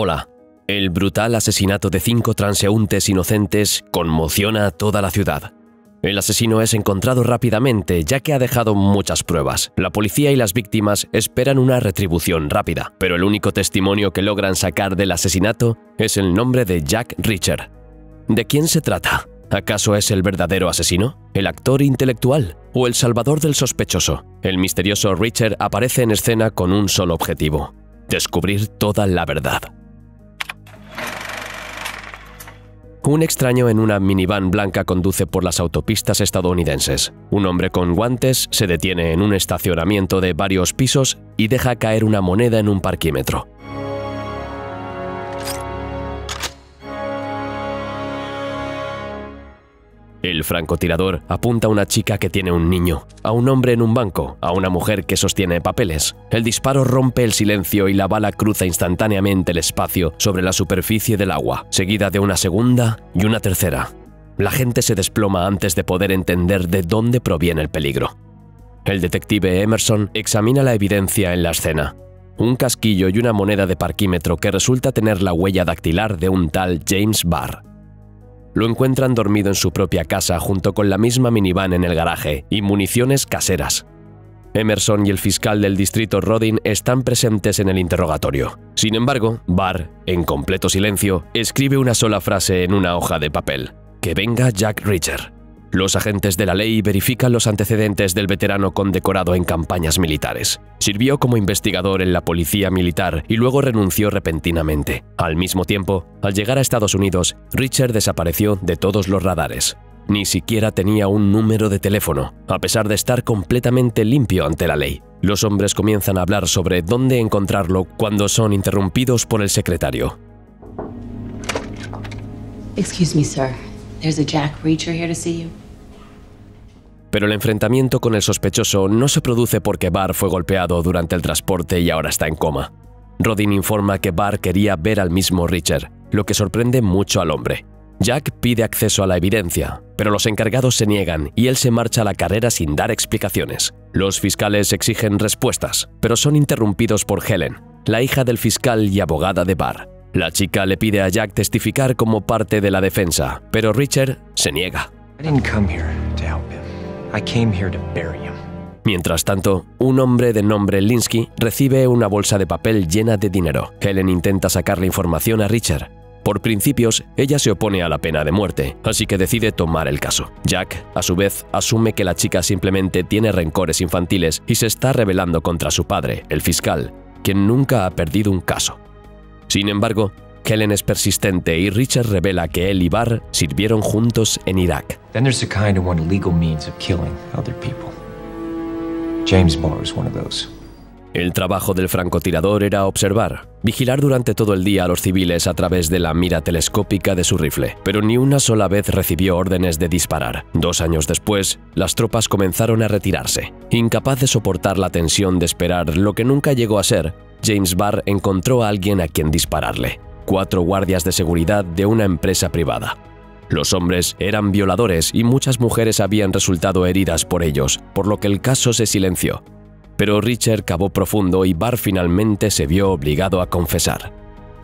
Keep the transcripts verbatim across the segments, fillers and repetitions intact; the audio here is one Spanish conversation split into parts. Hola. El brutal asesinato de cinco transeúntes inocentes conmociona a toda la ciudad. El asesino es encontrado rápidamente, ya que ha dejado muchas pruebas. La policía y las víctimas esperan una retribución rápida, pero el único testimonio que logran sacar del asesinato es el nombre de Jack Reacher. ¿De quién se trata? ¿Acaso es el verdadero asesino? ¿El actor intelectual? ¿O el salvador del sospechoso? El misterioso Reacher aparece en escena con un solo objetivo: descubrir toda la verdad. Un extraño en una minivan blanca conduce por las autopistas estadounidenses. Un hombre con guantes se detiene en un estacionamiento de varios pisos y deja caer una moneda en un parquímetro. El francotirador apunta a una chica que tiene un niño, a un hombre en un banco, a una mujer que sostiene papeles. El disparo rompe el silencio y la bala cruza instantáneamente el espacio sobre la superficie del agua, seguida de una segunda y una tercera. La gente se desploma antes de poder entender de dónde proviene el peligro. El detective Emerson examina la evidencia en la escena. Un casquillo y una moneda de parquímetro que resulta tener la huella dactilar de un tal James Barr. Lo encuentran dormido en su propia casa junto con la misma minivan en el garaje y municiones caseras. Emerson y el fiscal del distrito Rodin están presentes en el interrogatorio. Sin embargo, Barr, en completo silencio, escribe una sola frase en una hoja de papel: que venga Jack Reacher. Los agentes de la ley verifican los antecedentes del veterano condecorado en campañas militares. Sirvió como investigador en la policía militar y luego renunció repentinamente. Al mismo tiempo, al llegar a Estados Unidos, Reacher desapareció de todos los radares. Ni siquiera tenía un número de teléfono, a pesar de estar completamente limpio ante la ley. Los hombres comienzan a hablar sobre dónde encontrarlo cuando son interrumpidos por el secretario. Excuse me, sir. There's a Jack Reacher here to see you. Pero el enfrentamiento con el sospechoso no se produce porque Barr fue golpeado durante el transporte y ahora está en coma. Rodin informa que Barr quería ver al mismo Reacher, lo que sorprende mucho al hombre. Jack pide acceso a la evidencia, pero los encargados se niegan y él se marcha a la carrera sin dar explicaciones. Los fiscales exigen respuestas, pero son interrumpidos por Helen, la hija del fiscal y abogada de Barr. La chica le pide a Jack testificar como parte de la defensa, pero Reacher se niega. Mientras tanto, un hombre de nombre Linsky recibe una bolsa de papel llena de dinero. Helen intenta sacarle información a Reacher. Por principios, ella se opone a la pena de muerte, así que decide tomar el caso. Jack, a su vez, asume que la chica simplemente tiene rencores infantiles y se está rebelando contra su padre, el fiscal, quien nunca ha perdido un caso. Sin embargo, Helen es persistente y Reacher revela que él y Barr sirvieron juntos en Irak. James Barr es uno de esos. El trabajo del francotirador era observar, vigilar durante todo el día a los civiles a través de la mira telescópica de su rifle, pero ni una sola vez recibió órdenes de disparar. Dos años después, las tropas comenzaron a retirarse. Incapaz de soportar la tensión de esperar lo que nunca llegó a ser, James Barr encontró a alguien a quien dispararle: cuatro guardias de seguridad de una empresa privada. Los hombres eran violadores y muchas mujeres habían resultado heridas por ellos, por lo que el caso se silenció. Pero Reacher cavó profundo y Barr finalmente se vio obligado a confesar.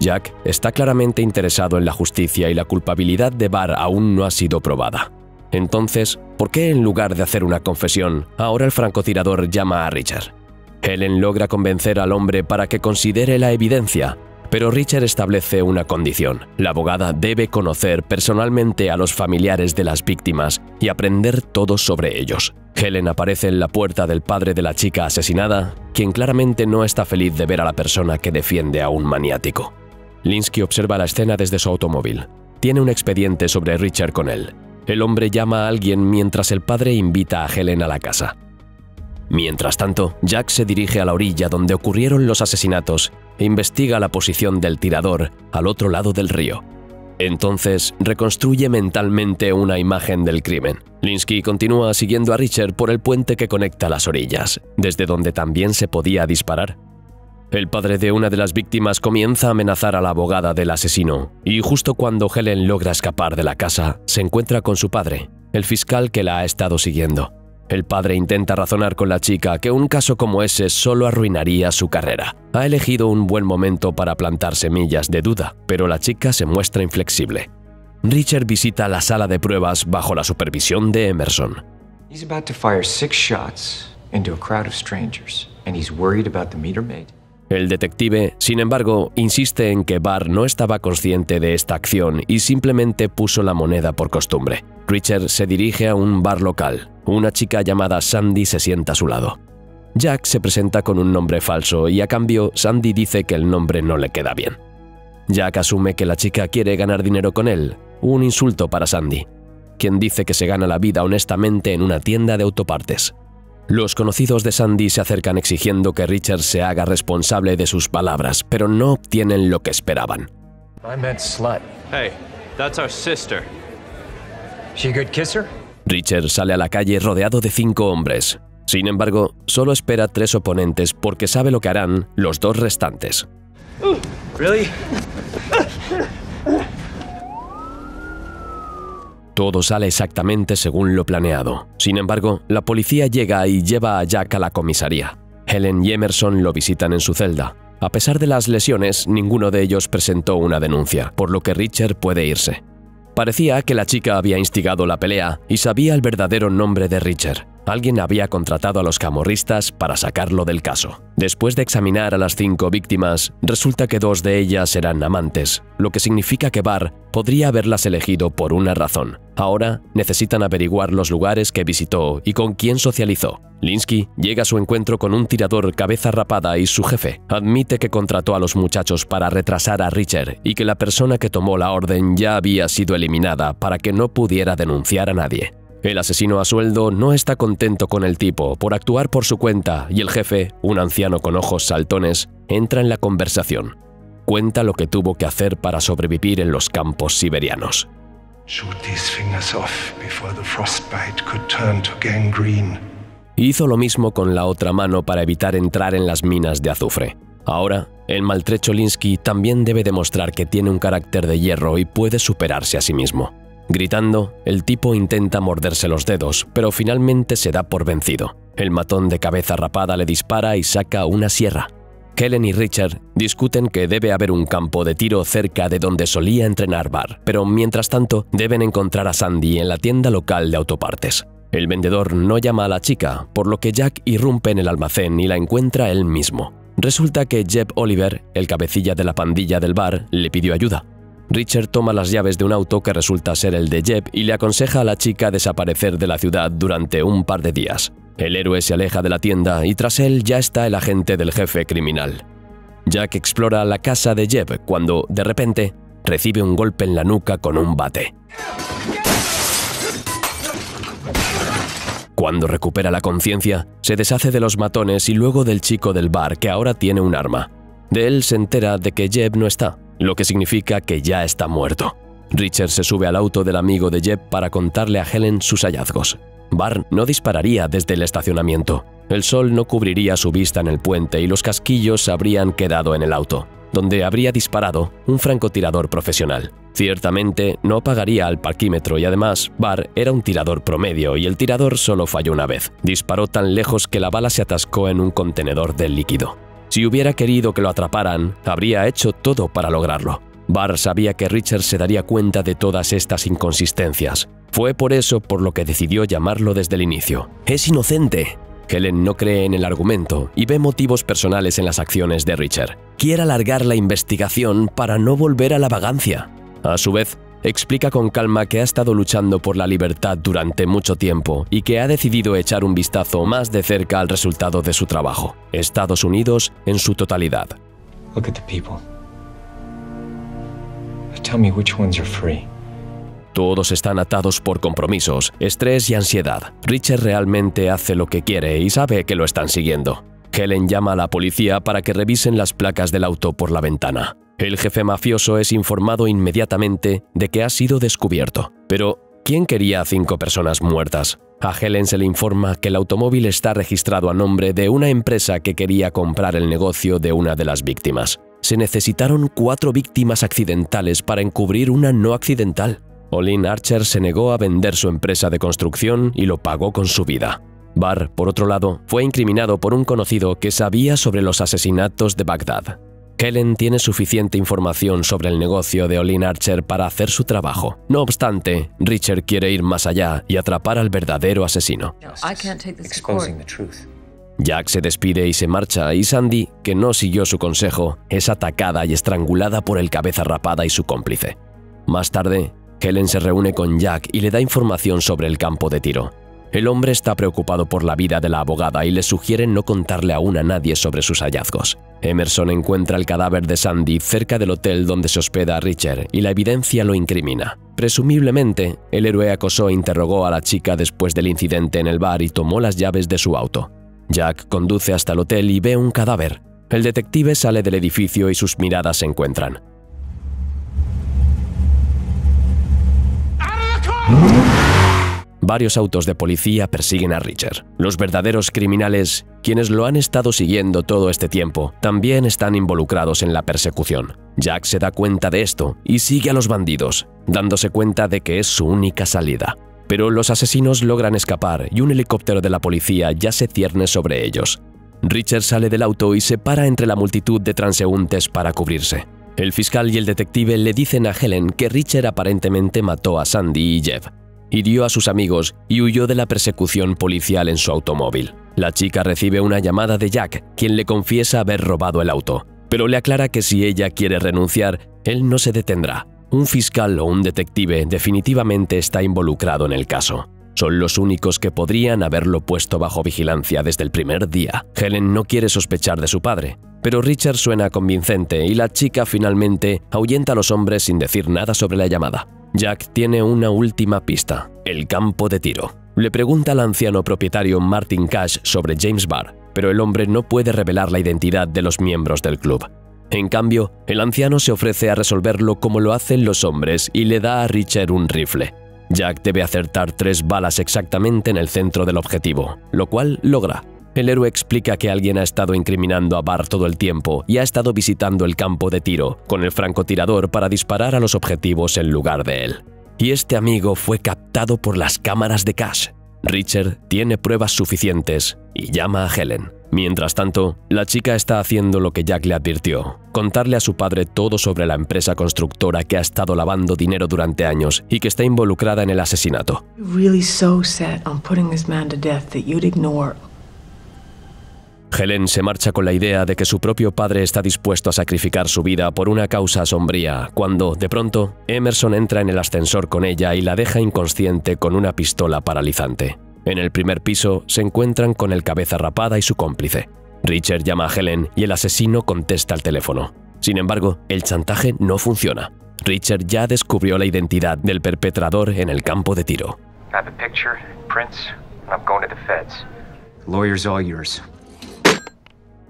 Jack está claramente interesado en la justicia y la culpabilidad de Barr aún no ha sido probada. Entonces, ¿por qué en lugar de hacer una confesión, ahora el francotirador llama a Reacher? Helen logra convencer al hombre para que considere la evidencia, pero Reacher establece una condición. La abogada debe conocer personalmente a los familiares de las víctimas y aprender todo sobre ellos. Helen aparece en la puerta del padre de la chica asesinada, quien claramente no está feliz de ver a la persona que defiende a un maniático. Linsky observa la escena desde su automóvil. Tiene un expediente sobre Reacher con él. El hombre llama a alguien mientras el padre invita a Helen a la casa. Mientras tanto, Jack se dirige a la orilla donde ocurrieron los asesinatos e investiga la posición del tirador al otro lado del río. Entonces, reconstruye mentalmente una imagen del crimen. Linsky continúa siguiendo a Reacher por el puente que conecta las orillas, desde donde también se podía disparar. El padre de una de las víctimas comienza a amenazar a la abogada del asesino, y justo cuando Helen logra escapar de la casa, se encuentra con su padre, el fiscal que la ha estado siguiendo. El padre intenta razonar con la chica que un caso como ese solo arruinaría su carrera. Ha elegido un buen momento para plantar semillas de duda, pero la chica se muestra inflexible. Richard visita la sala de pruebas bajo la supervisión de Emerson. El detective, sin embargo, insiste en que Barr no estaba consciente de esta acción y simplemente puso la moneda por costumbre. Richard se dirige a un bar local. Una chica llamada Sandy se sienta a su lado. Jack se presenta con un nombre falso y a cambio Sandy dice que el nombre no le queda bien. Jack asume que la chica quiere ganar dinero con él, un insulto para Sandy, quien dice que se gana la vida honestamente en una tienda de autopartes. Los conocidos de Sandy se acercan exigiendo que Richard se haga responsable de sus palabras, pero no obtienen lo que esperaban. Richard sale a la calle rodeado de cinco hombres. Sin embargo, solo espera tres oponentes porque sabe lo que harán los dos restantes. Todo sale exactamente según lo planeado. Sin embargo, la policía llega y lleva a Jack a la comisaría. Helen y Emerson lo visitan en su celda. A pesar de las lesiones, ninguno de ellos presentó una denuncia, por lo que Richard puede irse. Parecía que la chica había instigado la pelea y sabía el verdadero nombre de Richard. Alguien había contratado a los camorristas para sacarlo del caso. Después de examinar a las cinco víctimas, resulta que dos de ellas eran amantes, lo que significa que Barr podría haberlas elegido por una razón. Ahora necesitan averiguar los lugares que visitó y con quién socializó. Linsky llega a su encuentro con un tirador cabeza rapada y su jefe admite que contrató a los muchachos para retrasar a Richard y que la persona que tomó la orden ya había sido eliminada para que no pudiera denunciar a nadie. El asesino a sueldo no está contento con el tipo por actuar por su cuenta y el jefe, un anciano con ojos saltones, entra en la conversación. Cuenta lo que tuvo que hacer para sobrevivir en los campos siberianos. Hizo lo mismo con la otra mano para evitar entrar en las minas de azufre. Ahora, el maltrecho Linsky también debe demostrar que tiene un carácter de hierro y puede superarse a sí mismo. Gritando, el tipo intenta morderse los dedos, pero finalmente se da por vencido. El matón de cabeza rapada le dispara y saca una sierra. Helen y Richard discuten que debe haber un campo de tiro cerca de donde solía entrenar Barr, pero mientras tanto deben encontrar a Sandy en la tienda local de autopartes. El vendedor no llama a la chica, por lo que Jack irrumpe en el almacén y la encuentra él mismo. Resulta que Jeb Oliver, el cabecilla de la pandilla del bar, le pidió ayuda. Richard toma las llaves de un auto que resulta ser el de Jeb y le aconseja a la chica desaparecer de la ciudad durante un par de días. El héroe se aleja de la tienda y tras él ya está el agente del jefe criminal. Jack explora la casa de Jeb cuando, de repente, recibe un golpe en la nuca con un bate. Cuando recupera la conciencia, se deshace de los matones y luego del chico del bar que ahora tiene un arma. De él se entera de que Jeb no está, lo que significa que ya está muerto. Richard se sube al auto del amigo de Jeb para contarle a Helen sus hallazgos. Barr no dispararía desde el estacionamiento. El sol no cubriría su vista en el puente y los casquillos habrían quedado en el auto, donde habría disparado un francotirador profesional. Ciertamente no pagaría al parquímetro y además Barr era un tirador promedio y el tirador solo falló una vez. Disparó tan lejos que la bala se atascó en un contenedor de líquido. Si hubiera querido que lo atraparan, habría hecho todo para lograrlo. Barr sabía que Richard se daría cuenta de todas estas inconsistencias. Fue por eso por lo que decidió llamarlo desde el inicio. ¡Es inocente! Helen no cree en el argumento y ve motivos personales en las acciones de Richard. Quiere alargar la investigación para no volver a la vagancia. A su vez, explica con calma que ha estado luchando por la libertad durante mucho tiempo y que ha decidido echar un vistazo más de cerca al resultado de su trabajo. Estados Unidos en su totalidad. Todos están atados por compromisos, estrés y ansiedad. Richard realmente hace lo que quiere y sabe que lo están siguiendo. Helen llama a la policía para que revisen las placas del auto por la ventana. El jefe mafioso es informado inmediatamente de que ha sido descubierto. Pero, ¿quién quería a cinco personas muertas? A Helen se le informa que el automóvil está registrado a nombre de una empresa que quería comprar el negocio de una de las víctimas. Se necesitaron cuatro víctimas accidentales para encubrir una no accidental. Olin Archer se negó a vender su empresa de construcción y lo pagó con su vida. Barr, por otro lado, fue incriminado por un conocido que sabía sobre los asesinatos de Bagdad. Helen tiene suficiente información sobre el negocio de Olin Archer para hacer su trabajo. No obstante, Reacher quiere ir más allá y atrapar al verdadero asesino. Jack se despide y se marcha, y Sandy, que no siguió su consejo, es atacada y estrangulada por el cabeza rapada y su cómplice. Más tarde, Helen se reúne con Jack y le da información sobre el campo de tiro. El hombre está preocupado por la vida de la abogada y le sugiere no contarle aún a nadie sobre sus hallazgos. Emerson encuentra el cadáver de Sandy cerca del hotel donde se hospeda Reacher y la evidencia lo incrimina. Presumiblemente, el héroe acosó e interrogó a la chica después del incidente en el bar y tomó las llaves de su auto. Jack conduce hasta el hotel y ve un cadáver. El detective sale del edificio y sus miradas se encuentran. Varios autos de policía persiguen a Reacher. Los verdaderos criminales, quienes lo han estado siguiendo todo este tiempo, también están involucrados en la persecución. Jack se da cuenta de esto y sigue a los bandidos, dándose cuenta de que es su única salida. Pero los asesinos logran escapar y un helicóptero de la policía ya se cierne sobre ellos. Reacher sale del auto y se para entre la multitud de transeúntes para cubrirse. El fiscal y el detective le dicen a Helen que Reacher aparentemente mató a Sandy y Jeb, hirió a sus amigos y huyó de la persecución policial en su automóvil. La chica recibe una llamada de Jack, quien le confiesa haber robado el auto, pero le aclara que si ella quiere renunciar, él no se detendrá. Un fiscal o un detective definitivamente está involucrado en el caso. Son los únicos que podrían haberlo puesto bajo vigilancia desde el primer día. Helen no quiere sospechar de su padre, pero Reacher suena convincente y la chica finalmente ahuyenta a los hombres sin decir nada sobre la llamada. Jack tiene una última pista, el campo de tiro. Le pregunta al anciano propietario Martin Cash sobre James Barr, pero el hombre no puede revelar la identidad de los miembros del club. En cambio, el anciano se ofrece a resolverlo como lo hacen los hombres y le da a Reacher un rifle. Jack debe acertar tres balas exactamente en el centro del objetivo, lo cual logra. El héroe explica que alguien ha estado incriminando a Barr todo el tiempo y ha estado visitando el campo de tiro con el francotirador para disparar a los objetivos en lugar de él. Y este amigo fue captado por las cámaras de Cash. Reacher tiene pruebas suficientes y llama a Helen. Mientras tanto, la chica está haciendo lo que Jack le advirtió, contarle a su padre todo sobre la empresa constructora que ha estado lavando dinero durante años y que está involucrada en el asesinato. Helen se marcha con la idea de que su propio padre está dispuesto a sacrificar su vida por una causa sombría, cuando, de pronto, Emerson entra en el ascensor con ella y la deja inconsciente con una pistola paralizante. En el primer piso se encuentran con el cabeza rapada y su cómplice. Reacher llama a Helen y el asesino contesta al teléfono. Sin embargo, el chantaje no funciona. Reacher ya descubrió la identidad del perpetrador en el campo de tiro. Tengo una foto, prints, y voy a los feds. Los abogados son tuyos.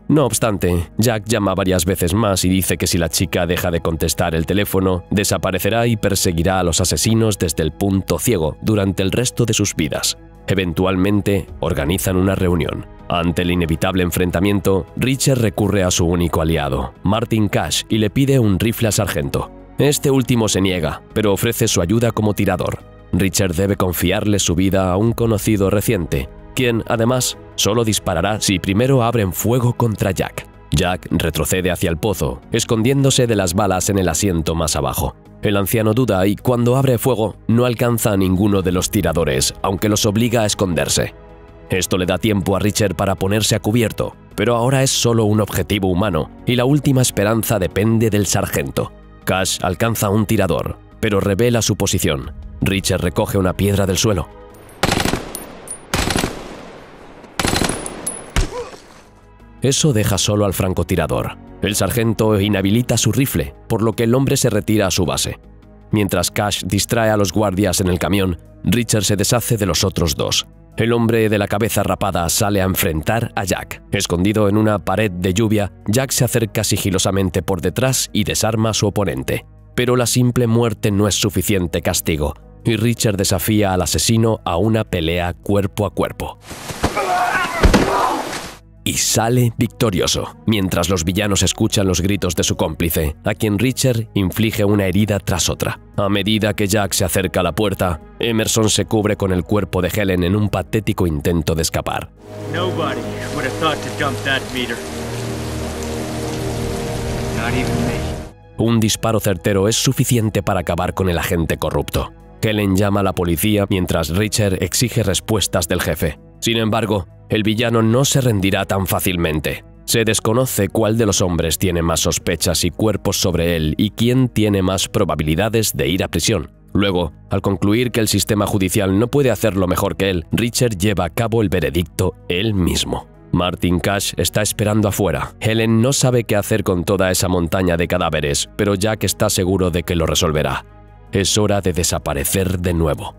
No obstante, Jack llama varias veces más y dice que si la chica deja de contestar el teléfono, desaparecerá y perseguirá a los asesinos desde el punto ciego durante el resto de sus vidas. Eventualmente, organizan una reunión. Ante el inevitable enfrentamiento, Reacher recurre a su único aliado, Martin Cash, y le pide un rifle al sargento. Este último se niega, pero ofrece su ayuda como tirador. Reacher debe confiarle su vida a un conocido reciente, quien, además, solo disparará si primero abren fuego contra Jack. Jack retrocede hacia el pozo, escondiéndose de las balas en el asiento más abajo. El anciano duda y, cuando abre fuego, no alcanza a ninguno de los tiradores, aunque los obliga a esconderse. Esto le da tiempo a Reacher para ponerse a cubierto, pero ahora es solo un objetivo humano y la última esperanza depende del sargento. Cash alcanza a un tirador, pero revela su posición. Reacher recoge una piedra del suelo. Eso deja solo al francotirador. El sargento inhabilita su rifle, por lo que el hombre se retira a su base. Mientras Cash distrae a los guardias en el camión, Reacher se deshace de los otros dos. El hombre de la cabeza rapada sale a enfrentar a Jack. Escondido en una pared de lluvia, Jack se acerca sigilosamente por detrás y desarma a su oponente. Pero la simple muerte no es suficiente castigo, y Reacher desafía al asesino a una pelea cuerpo a cuerpo. y sale victorioso, mientras los villanos escuchan los gritos de su cómplice, a quien Reacher inflige una herida tras otra. A medida que Jack se acerca a la puerta, Emerson se cubre con el cuerpo de Helen en un patético intento de escapar. Nobody would have thought to dump that meter. Not even me. Un disparo certero es suficiente para acabar con el agente corrupto. Helen llama a la policía mientras Reacher exige respuestas del jefe. Sin embargo, el villano no se rendirá tan fácilmente. Se desconoce cuál de los hombres tiene más sospechas y cuerpos sobre él y quién tiene más probabilidades de ir a prisión. Luego, al concluir que el sistema judicial no puede hacerlo mejor que él, Reacher lleva a cabo el veredicto él mismo. Martin Cash está esperando afuera. Helen no sabe qué hacer con toda esa montaña de cadáveres, pero Jack está seguro de que lo resolverá. Es hora de desaparecer de nuevo.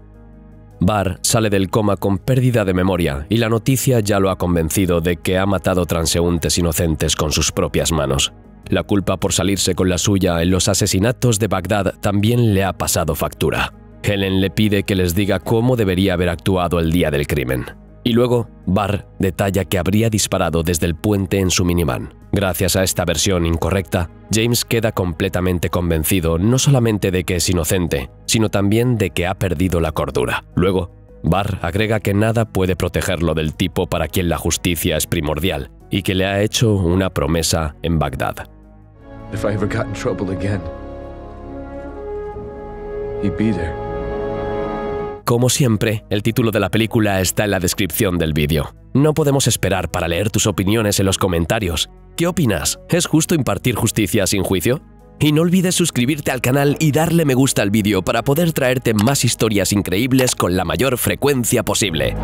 Barr sale del coma con pérdida de memoria y la noticia ya lo ha convencido de que ha matado transeúntes inocentes con sus propias manos. La culpa por salirse con la suya en los asesinatos de Bagdad también le ha pasado factura. Helen le pide que les diga cómo debería haber actuado el día del crimen. Y luego, Barr detalla que habría disparado desde el puente en su minivan. Gracias a esta versión incorrecta, James queda completamente convencido no solamente de que es inocente, sino también de que ha perdido la cordura. Luego, Barr agrega que nada puede protegerlo del tipo para quien la justicia es primordial y que le ha hecho una promesa en Bagdad. If I ever got in trouble again, he'd be there. Como siempre, el título de la película está en la descripción del vídeo. No podemos esperar para leer tus opiniones en los comentarios. ¿Qué opinas? ¿Es justo impartir justicia sin juicio? Y no olvides suscribirte al canal y darle me gusta al vídeo para poder traerte más historias increíbles con la mayor frecuencia posible.